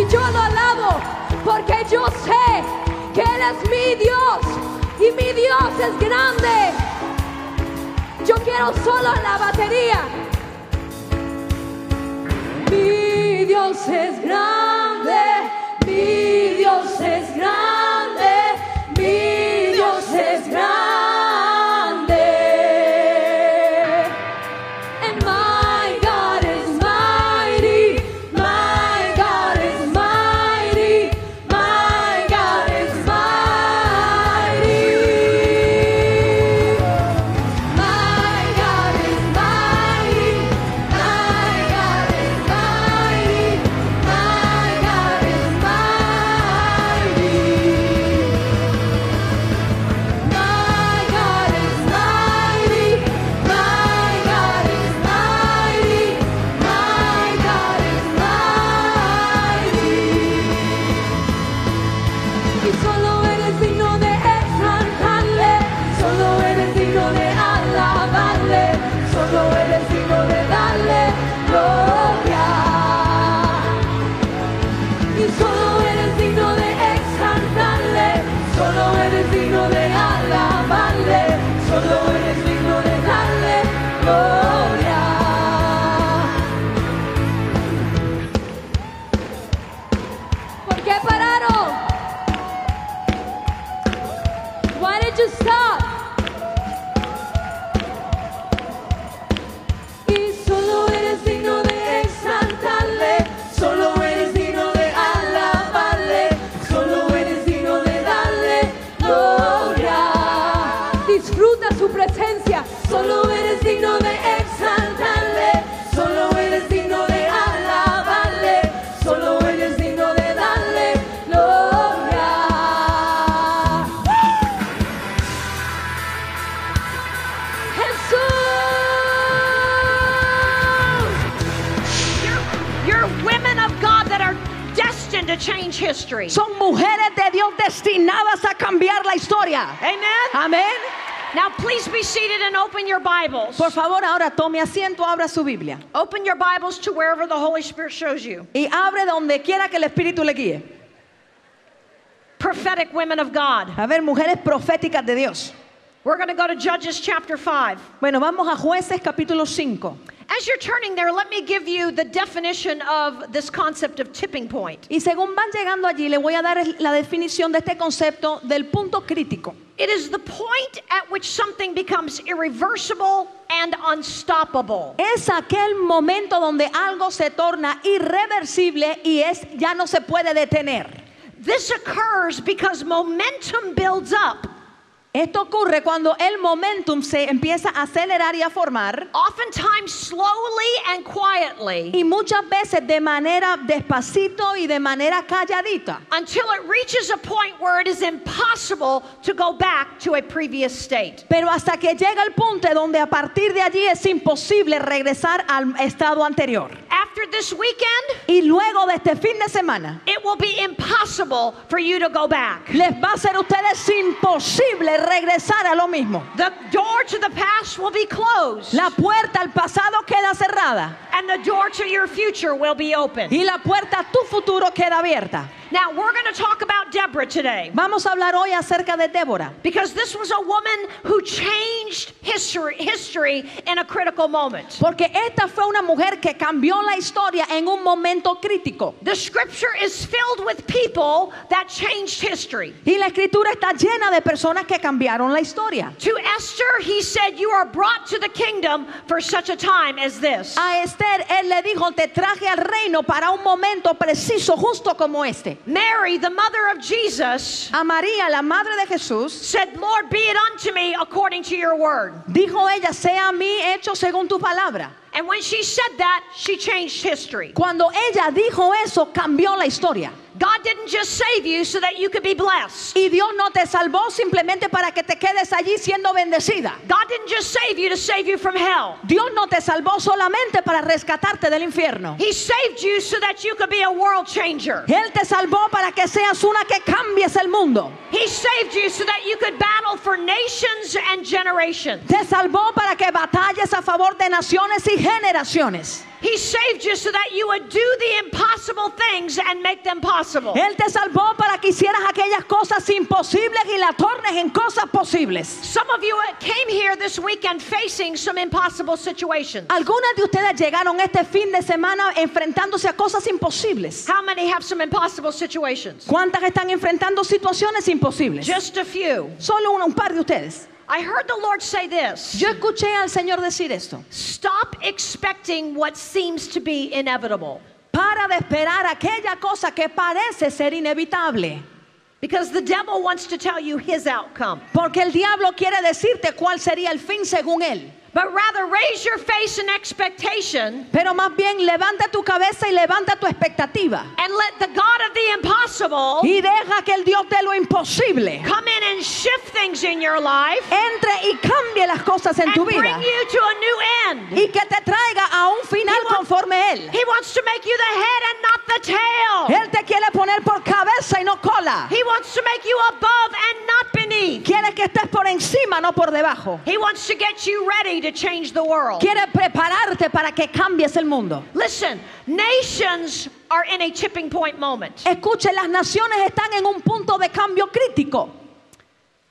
y yo lo alabo, porque yo sé que Él es mi Dios y mi Dios es grande. Yo quiero solo la batería. Mi Dios es grande, mi Dios es grande, mi Dios es grande. And my God is mighty, my God is mighty, my God is mighty. My God is mighty, my God is mighty, my God is mighty. My God is mighty, my God is mighty, my God is mighty. Y solo eres digno de exaltarle, solo eres digno de alabarle, solo eres digno de darle gloria. Y solo eres digno de exaltarle, solo eres digno de alabarle, solo eres digno de darle gloria. ¿Por qué pararon? Why did you stop? Y solo eres digno de exaltarle, solo eres digno de alabarle, solo eres digno de darle gloria. Disfruta su presencia, solo eres digno de exaltarle, solo eres digno de alabarle, solo eres digno de darle gloria. Jesús. You're women of God that are destined to change history. Son mujeres de Dios destinadas a cambiar la historia. Amen. Amén. Now please be seated and open your Bibles. Por favor, ahora tome asiento, abra su Biblia Open your Bibles to wherever the Holy Spirit shows you. y abre donde quiera que el Espíritu le guíe. Prophetic women of God. A ver, mujeres proféticas de Dios. We're going to go to Judges chapter 5. Bueno, vamos a Jueces capítulo 5. As you're turning there, let me give you the definition of this concept of tipping point. Y según van llegando allí, le voy a dar la definición de este concepto del punto crítico. It is the point at which something becomes irreversible and unstoppable. Es aquel momento donde algo se torna irreversible y ya no se puede detener. This occurs because momentum builds up, Esto ocurre cuando el momentum se empieza a acelerar y a formar, oftentimes slowly and quietly, y muchas veces de manera despacito y de manera calladita, until it reaches a point where it is impossible to go back to a previous state. pero hasta que llega el punto donde a partir de allí es imposible regresar al estado anterior. After this weekend, y luego de este fin de semana, it will be impossible for you to go back. les va a ser a ustedes imposible regresar a lo mismo. The door to the past will be closed. La puerta al pasado queda cerrada. And the door to your future will be open. y la puerta a tu futuro queda abierta. Now we're going to talk about Deborah today. Vamos a hablar hoy acerca de Débora. Because this was a woman who changed history in a critical moment. Porque esta fue una mujer que cambió la historia en un momento crítico. The scripture is filled with people that changed history. Y la escritura está llena de personas que cambiaron la historia. To Esther, he said, "You are brought to the kingdom for such a time as this." A Esther él le dijo, "Te traje al reino para un momento preciso, justo como este." Mary, the mother of Jesus, a María, la madre de Jesús, said, "Lord, be it unto me according to your word." Dijo ella, "Sea a mí hecho según tu palabra." And when she said that, she changed history. Cuando ella dijo eso, cambió la historia. God didn't just save you so that you could be blessed. Y Dios no te salvó simplemente para que te quedes allí siendo bendecida. God didn't just save you to save you from hell. Dios no te salvó solamente para rescatarte del infierno. He saved you so that you could be a world changer. Él te salvó para que seas una que cambies el mundo. He saved you so that you could battle for nations and generations. Te salvó para que batalles a favor de naciones y generaciones. He saved you so that you would do the impossible things and make them possible. Él te salvó para que hicieras aquellas cosas imposibles y las tornes en cosas posibles. Some of you came here this weekend facing some impossible situations. Algunas de ustedes llegaron este fin de semana enfrentándose a cosas imposibles. How many have some impossible situations? ¿Cuántas están enfrentando situaciones imposibles? Just a few. Solo un par de ustedes. I heard the Lord say this. Yo escuché al Señor decir esto. Stop expecting what seems to be inevitable. Para de esperar aquella cosa que parece ser inevitable. Because the devil wants to tell you his outcome. Porque el diablo quiere decirte cuál sería el fin según él. But rather raise your face in expectation. Pero más bien levanta tu cabeza y levanta tu expectativa. And let the God of the impossible. Y deja que el Dios de lo imposible. Come in and shift things in your life. Entre y cambie las cosas en tu vida. And bring you to a new end. Y que te traiga a un final conforme él. He wants to make you the head and not the tail. Él te quiere poner por cabeza y no cola. He wants to make you above and not beneath. Quiere que estés por encima, no por debajo. He wants to get you ready to change the world. Quiere prepararte para que cambies el mundo. Listen, nations are in a tipping point moment. Escuche, las naciones están en un punto de cambio crítico.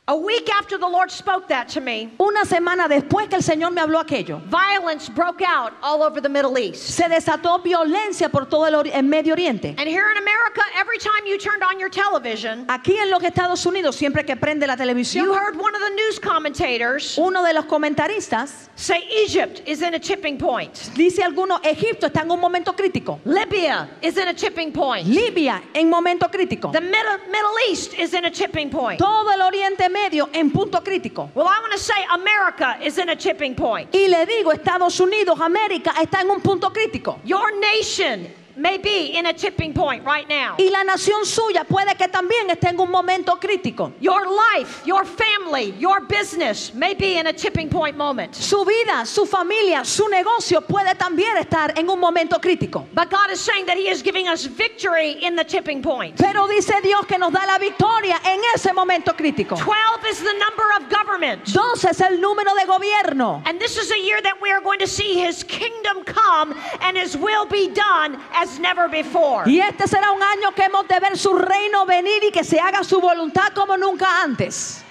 A week after the Lord spoke that to me, una semana después que el Señor me habló aquello, violence broke out all over the Middle East. Se desató violencia por todo el Medio Oriente. And here in America, every time you turned on your television, aquí en los Estados Unidos, siempre que prende la televisión, you heard one of the news commentators, uno de los comentaristas, say Egypt is in a tipping point. Dice alguno, Egipto está en un momento crítico. Libya is in a tipping point. Libia en momento crítico. The Middle East is in a tipping point. Todo el Oriente Medio en punto crítico. Well, I want to say America is in a tipping point. Y le digo, Estados Unidos, América está en un punto crítico. Your nation may be in a tipping point right now. Y la nación suya puede que también esté en un momento crítico. Your life, your family, your business may be in a tipping point moment. Su vida, su familia, su negocio puede también estar en un momento crítico. But God is saying that He is giving us victory in the tipping point. Pero dice Dios que nos da la victoria en ese momento crítico. 12 is the number of government. 12 es el número de gobierno. And this is a year that we are going to see His kingdom come and His will be done as never before. Y este será un año que hemos de ver su reino venir y que se haga su voluntad como nunca antes.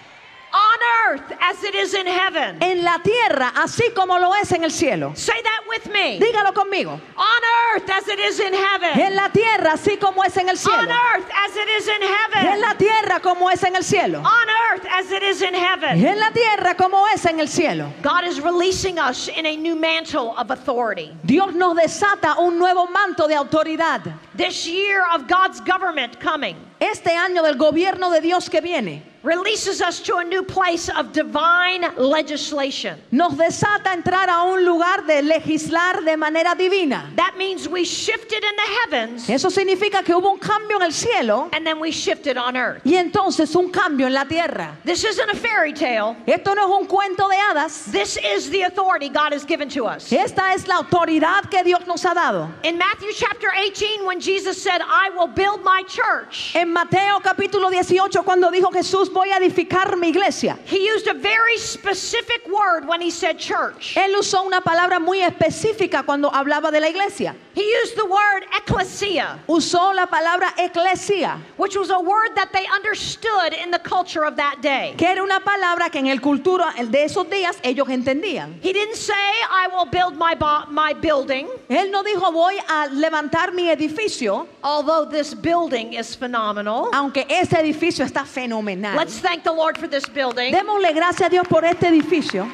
On earth as it is in heaven. En la tierra así como lo es en el cielo. Say that with me. Dígalo conmigo. On earth as it is in heaven. En la tierra así como es en el cielo. On earth as it is in heaven. En la tierra como es en el cielo. On earth as it is in heaven. En la tierra como es en el cielo. God is releasing us in a new mantle of authority. Dios nos desata un nuevo manto de autoridad. This year of God's government coming. Este año del gobierno de Dios que viene. Releases us to a new place of divine legislation. Nos desata entrar a un lugar de legislar de manera divina. That means we shifted in the heavens. Eso significa que hubo un cambio en el cielo. And then we shifted on earth. Y entonces un cambio en la tierra. This isn't a fairy tale. Esto no es un cuento de hadas. This is the authority God has given to us. Esta es la autoridad que Dios nos ha dado. In Matthew chapter 18 when Jesus said, "I will build my church." En Mateo capítulo 18 cuando dijo Jesús, voy a edificar mi iglesia. He used a very specific word when he said church. Él usó una palabra muy específica cuando hablaba de la iglesia. He used the word ekklesia. Usó la palabra ekklesia, which was a word that they understood in the culture of that day. Que era una palabra que en el cultura de esos días ellos entendían. He didn't say I will build my building. Él no dijo voy a levantar mi edificio. Although this building is phenomenal. Aunque ese edificio está fenomenal. Let's thank the Lord for this building. Démosle gracias a Dios por este edificio.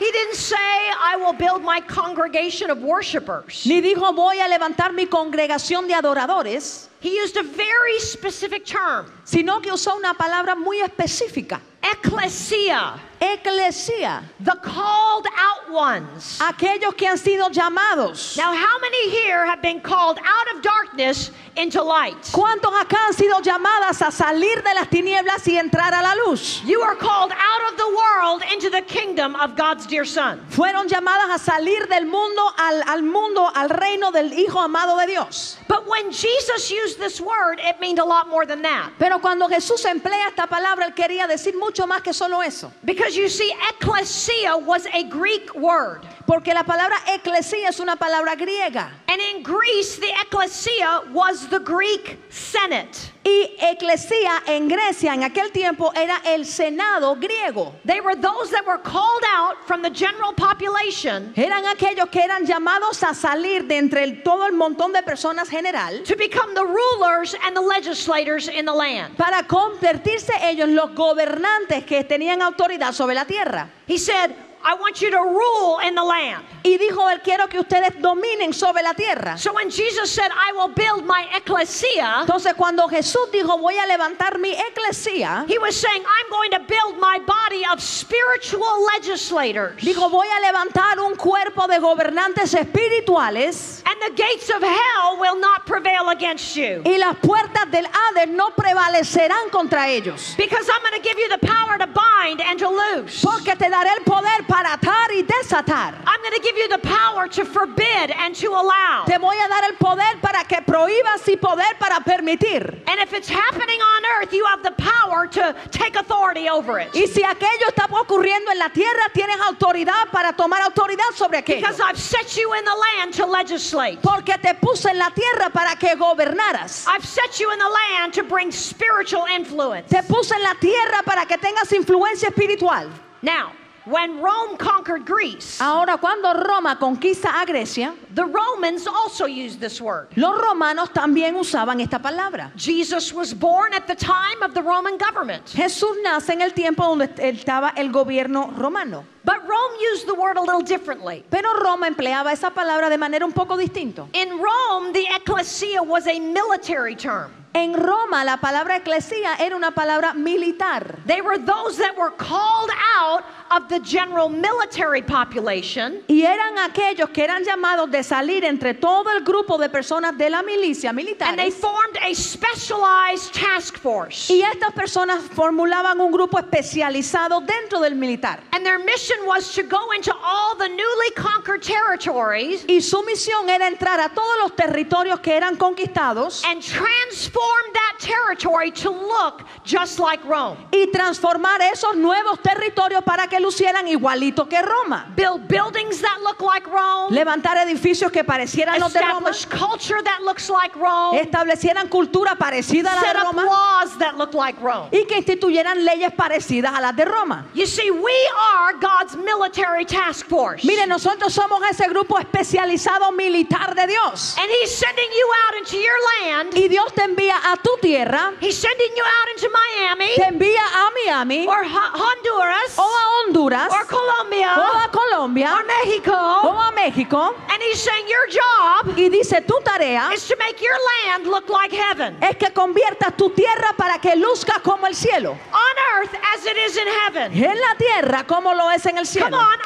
He didn't say, I will build my congregation of worshipers. Ni dijo, voy a levantar mi congregación de adoradores. He used a very specific term. Sino que usó una palabra muy específica. Ecclesia. Ecclesia. The called out ones. Aquellos que han sido llamados. Now, how many here have been called out of darkness into light? ¿Cuántos acá han sido llamadas a salir de las tinieblas y entrar a la luz? You are called out of the world into the kingdom of God's dear Son. Fueron llamadas a salir del mundo, al reino del Hijo amado de Dios. But when Jesus used this word, it meant a lot more than that. Pero cuando Jesús emplea esta palabra, él quería decir mucho más que solo eso. Because Because you see, ekklesia was a Greek word. Porque la palabra ekklesia es una palabra griega. And in Greece, the ekklesia was the Greek Senate. Y eclesia en Grecia en aquel tiempo era el Senado griego. They were those that were called out from the general population. Eran aquellos que eran llamados a salir de entre todo el montón de personas general. To become the rulers and the legislators in the land. Para convertirse ellos los gobernantes que tenían autoridad sobre la tierra. He said, I want you to rule in the land. Y dijo él, quiero que ustedes dominen sobre la tierra. So when Jesus said, I will build my ecclesia, entonces cuando Jesús dijo, voy a levantar mi ecclesia, he was saying, I'm going to build my body of spiritual legislators. Dijo, voy a levantar un cuerpo de gobernantes espirituales. And the gates of hell will not prevail against you. Y las puertas del Hades no prevalecerán contra ellos. Because I'm going to give you the power to bind and to loose. Porque te daré el poder para atar y desatar. I'm going to give you the power to forbid and to allow. Te voy a dar el poder para que prohíbas y poder para permitir. And if it's happening on earth, you have the power to take authority over it. Y si aquello está ocurriendo en la tierra, tienes autoridad para tomar autoridad sobre aquello. Because I've set you in the land to legislate. Porque te puse en la tierra para que gobernaras. I've set you in the land to bring spiritual influence. Te puse en la tierra para que tengas influencia espiritual. Now, when Rome conquered Greece, ahora cuando Roma conquista a Grecia, the Romans also used this word. Los romanos también usaban esta palabra. Jesus was born at the time of the Roman government. Jesús nace en el tiempo donde estaba el gobierno romano. But Rome used the word a little differently. Pero Roma empleaba esa palabra de manera un poco distinto. In Rome, the ecclesia was a military term. En Roma la palabra eclesia era una palabra militar. They were those that were called out of the general military population. Y eran aquellos que eran llamados de salir entre todo el grupo de personas de la milicia militar. And they formed a specialized task force. Y estas personas formulaban un grupo especializado dentro del militar. And their mission was to go into all the newly conquered territories. Y su misión era entrar a todos los territorios que eran conquistados. And transform that territory to look just like Rome. Y transformar esos nuevos territorios para que lucieran igualito que Roma. Build buildings that look like Rome. Levantar edificios que parecieran los de Roma. Establish culture that looks like Rome. Establecieran cultura parecida a la de Roma. Set up laws that look like Rome. Y que instituyeran leyes parecidas a las de Roma. You see, we are God's military task force. Mire, nosotros somos ese grupo especializado militar de Dios. And He's sending you out into your land. Y Dios te envía a tu tierra. He's sending you out into Miami. Te envía a Miami. Or Honduras. O a Honduras. Or Colombia. O a Colombia. Or Mexico. O a México. And He's saying your job. Y dice tu tarea. Is to make your land look like heaven. Es que conviertas tu tierra para que luzca como el cielo. On earth as it is in heaven. En la tierra como lo es en el cielo. Come on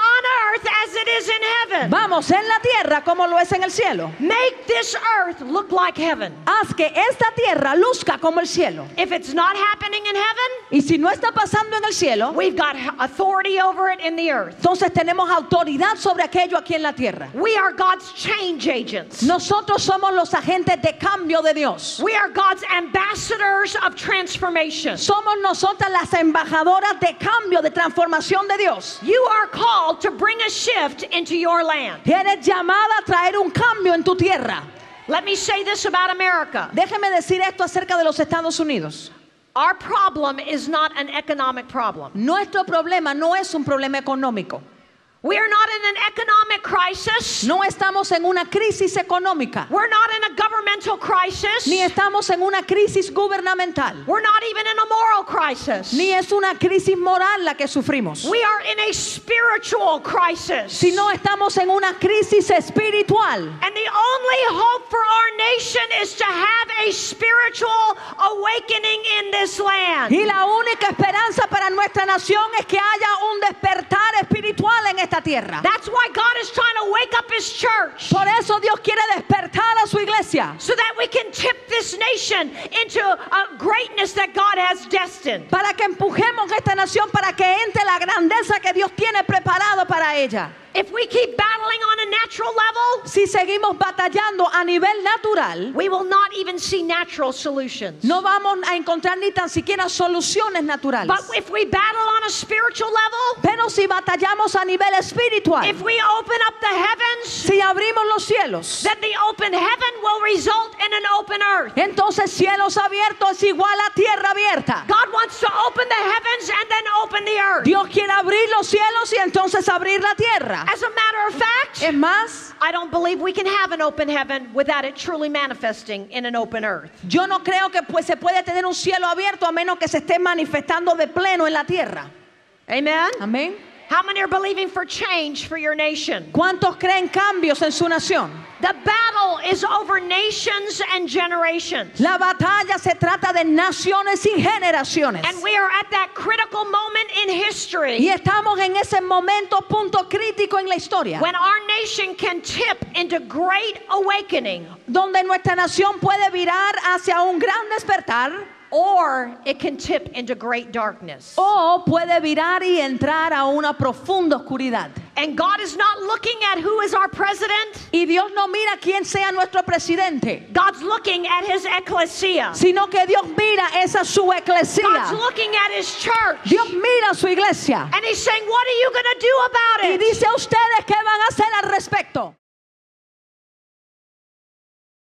earth as it is in heaven. Vamos, en la tierra como lo es en el cielo. Make this earth look like heaven. Haz que esta tierra luzca como el cielo. If it's not happening in heaven, y si no está pasando en el cielo, we've got authority over it in the earth. Entonces tenemos autoridad sobre aquello aquí en la tierra. We are God's change agents. Nosotros somos los agentes de cambio de Dios. We are God's ambassadors of transformation. Somos nosotras las embajadoras de cambio, de transformación de Dios. You are called to bring a shift into your land. Eres llamada a traer un cambio en tu tierra. Let me say this about America. Déjeme decir esto acerca de los Estados Unidos. Our problem is not an economic problem. Nuestro problema no es un problema económico. We are not in an economic crisis. No estamos en una crisis económica. We're not in a governmental crisis. Ni estamos en una crisis gubernamental. We're not even in a moral crisis. Ni es una crisis moral la que sufrimos. We are in a spiritual crisis. Si no, estamos en una crisis espiritual. And the only hope for our nation is to have a spiritual awakening in this land. Y la única esperanza para nuestra nación es que haya un despertar espiritual en esta tierra. That's why God is trying to wake up His church. Por eso Dios quiere despertar a su iglesia. So that we can tip this nation into a greatness that God has destined. Para que empujemos esta nación para que entre la grandeza que Dios tiene preparado para ella. If we keep battling on a natural level, si seguimos batallando a nivel natural, we will not even see natural solutions. No vamos a encontrar ni tan siquiera soluciones naturales. But if we battle on a spiritual level, pero si batallamos a nivel espiritual, if we open up the heavens, si abrimos los cielos, then the open heaven will result in an open earth. Entonces cielos abiertos es igual a tierra abierta. God wants to open the heavens and then open the earth. Dios quiere abrir los cielos y entonces abrir la tierra. As a matter of fact, es más, I don't believe we can have an open heaven without it truly manifesting in an open earth. Yo no creo que se puede tener un cielo abierto a menos que se esté manifestando de pleno en la tierra. Amen. Amén. How many are believing for change for your nation? ¿Cuántos creen cambios en su nación? The battle is over nations and generations. La batalla se trata de naciones y generaciones. And we are at that critical moment in history. Y estamos en ese momento punto crítico en la historia. When our nation can tip into great awakening, donde nuestra nación puede virar hacia un gran despertar, or it can tip into great darkness. O puede virar y entrar a una profunda oscuridad. And God is not looking at who is our president. Y Dios no mira quién sea nuestro presidente. God's looking at his ecclesia. Sino que Dios mira esa su ecclesia. God's looking at his church. Dios mira su iglesia. And he's saying, what are you going to do about it? Y dice a ustedes,